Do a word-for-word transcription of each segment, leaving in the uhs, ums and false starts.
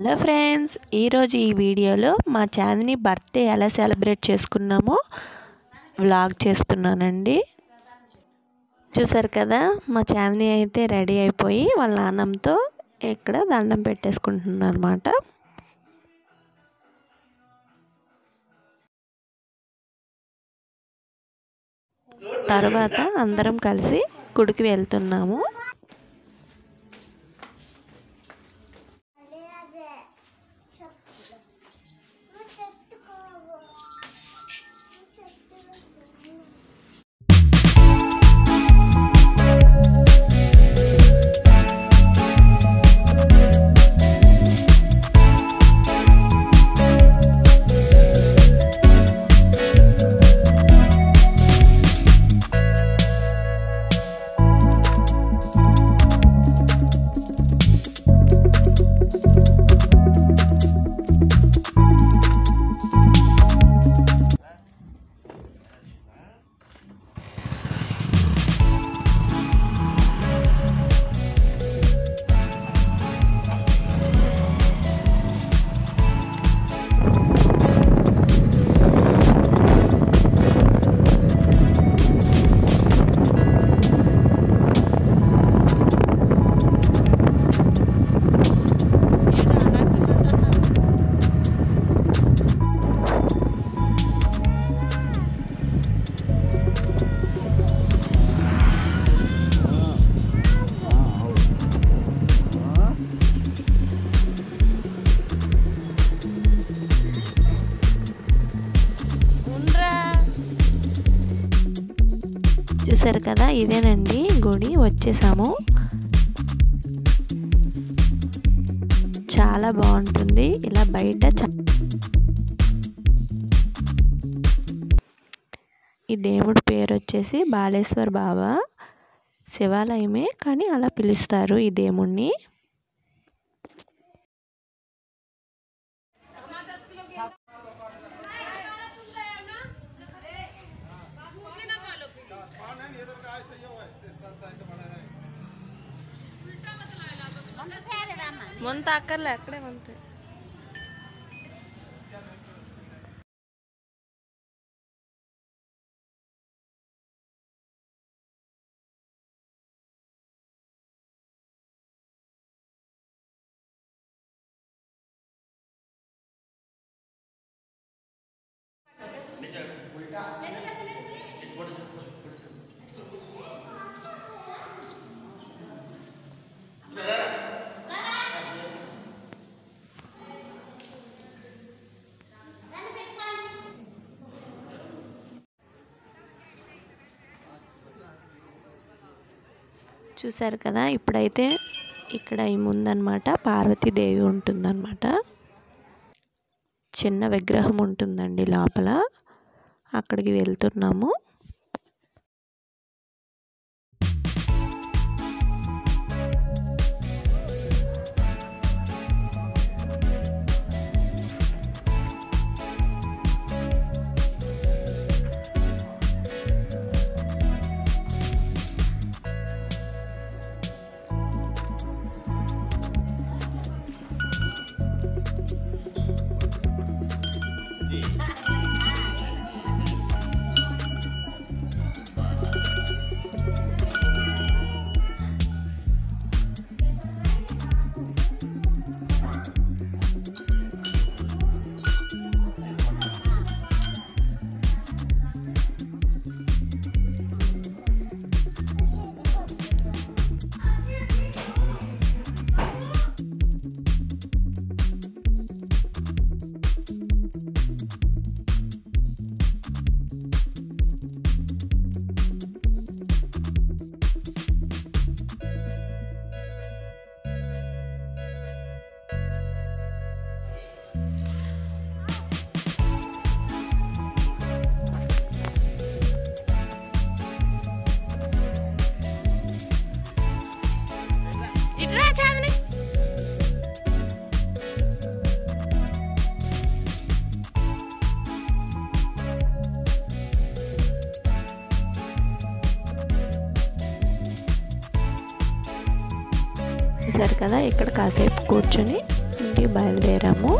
Hello friends, ఈరోజు ఈ వీడియోలో మా చాందిని బర్త్డే ఎలా సెలబ్రేట్ చేసుకున్నామో వ్లాగ్ చేస్తున్నానండి. చూసారు కదా, మా చాందిని అయితే రెడీ అయిపోయి వాళ్ళ నాన్నంతో ఇక్కడ దండం పెట్టేసుకుంటుంది అనమాట. తర్వాత అందరం కలిసి గుడికి వెళ్తున్నాము. చూసారు కదా, ఇదేనండి గుడి. వచ్చేసాము, చాలా బాగుంటుంది ఇలా బయట. ఈ దేవుడి పేరు వచ్చేసి బాలేశ్వర్ బాబా, శివాలయమే కానీ అలా పిలుస్తారు ఈ దేవుణ్ణి. వంత అక్కర్లే, అక్కడే వంత. చూసారు కదా, ఇప్పుడైతే ఇక్కడ ఈ ముందన్నమాట పార్వతీదేవి ఉంటుందన్నమాట. చిన్న విగ్రహం ఉంటుందండి లోపల, అక్కడికి వెళ్తున్నాము. చూసారు కదా, ఇక్కడ కాసేపు కూర్చొని నుండి బయలుదేరాము.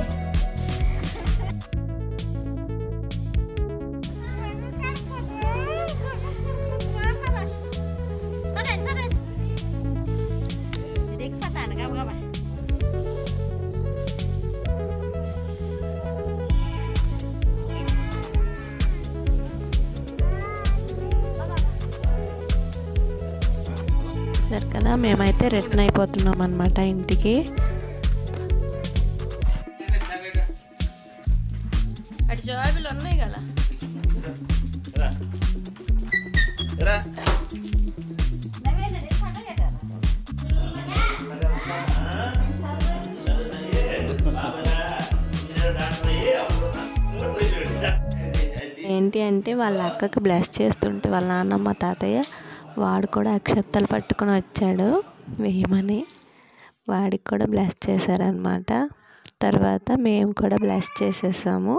సరే కదా, మేమైతే రిటర్న్ అయిపోతున్నాం అన్నమాట ఇంటికి. అటు జవాబులు ఉన్నాయి కదా, ఏంటి అంటే వాళ్ళ అక్కకి బ్లెస్ చేస్తుంటే వాళ్ళ నాన్నమ్మ తాతయ్య వాడు కూడా అక్షతలు పట్టుకొని వచ్చాడు వేయమని, వాడికి కూడా బ్లెస్ చేశారనమాట. తర్వాత మేము కూడా బ్లెస్ చేసేసాము.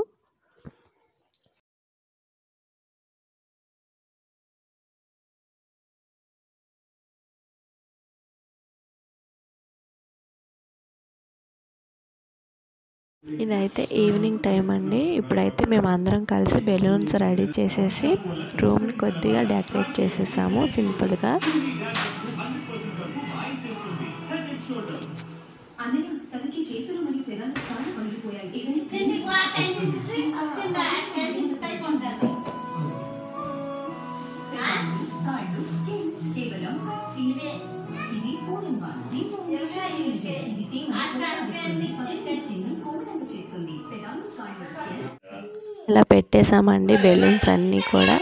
ఇదైతే ఈవినింగ్ టైం అండి. ఇప్పుడైతే మేము అందరం కలిసి బెలూన్స్ రెడీ చేసేసి రూమ్ని కొద్దిగా డెకరేట్ చేసేసాము సింపుల్గా. ఇలా పెట్టేసామండి బెలూన్స్ అన్నీ కూడా.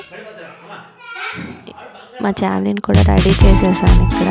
మా ఛానల్ని కూడా రెడీ చేసేసాను ఇక్కడ.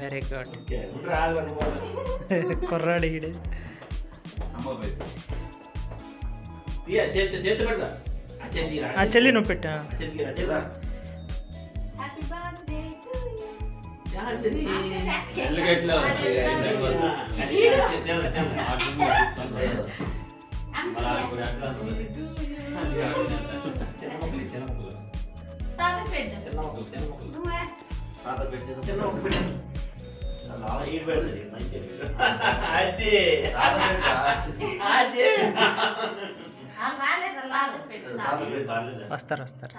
వెరీ గుడ్ కుర్రాడు. ఆ చెల్లి నువ్వు పెట్టా వస్తారు వస్తారు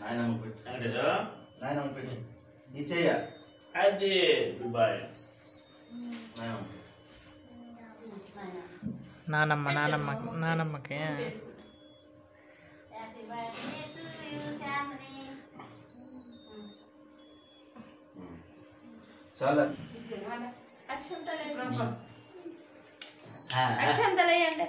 Nine hundred. Nine hundred. Each year. I did Dubai. Nine hundred. Nanamma, Nanamma, Nanamma. Happy birthday to you, family. Chala. Action thala. Action thala yanda. Action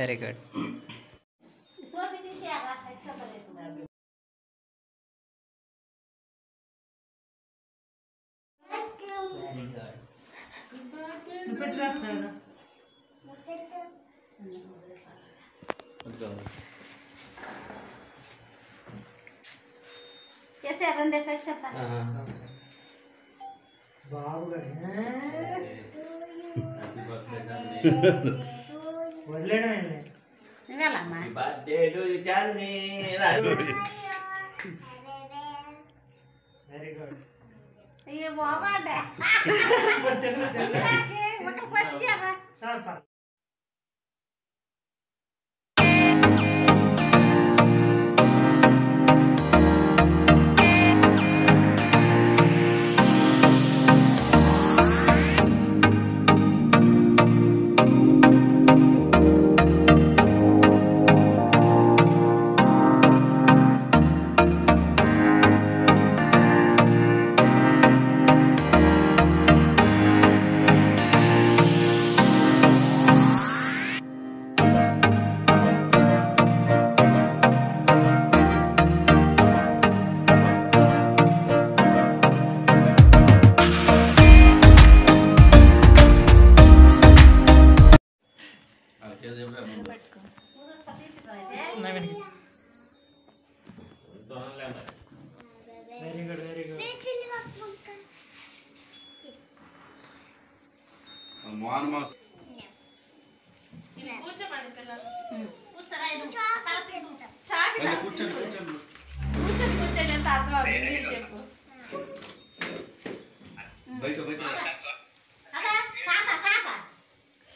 very good సోపి తీసి అలా కష్టపడేస్తున్నారు వెరీ గుడ్ कैसे रंडे से चप्पा बाबू हैं बदले ना इन्हें नहीं लामा बात दे दो जाने वेरी गुड ये बाबा डे बदले मतलब कैसे जाना चल very good very good मान मास पूछ माने पहला पूछ रहा है ताल के दूटा चाबी पूछ पूछ पूछ पूछ ने तातवा नहीं चेपो भाई तो भाई काका काका काका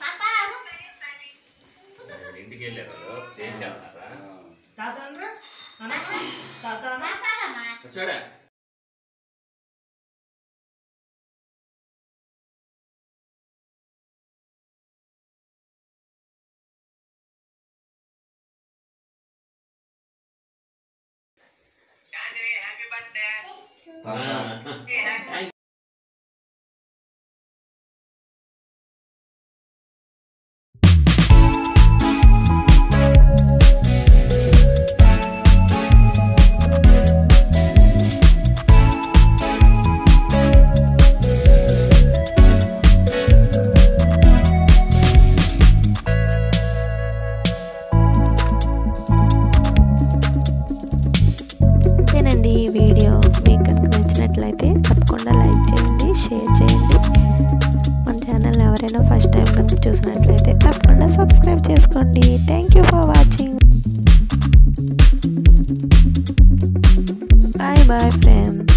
पापा अनु इंडिके ले लो चेंज जाता है ताता अंदर अनु ताता माता रमा छोड़ा हाँ సబ్స్క్రైబ్ చేసుకోండి thank you for watching bye bye friends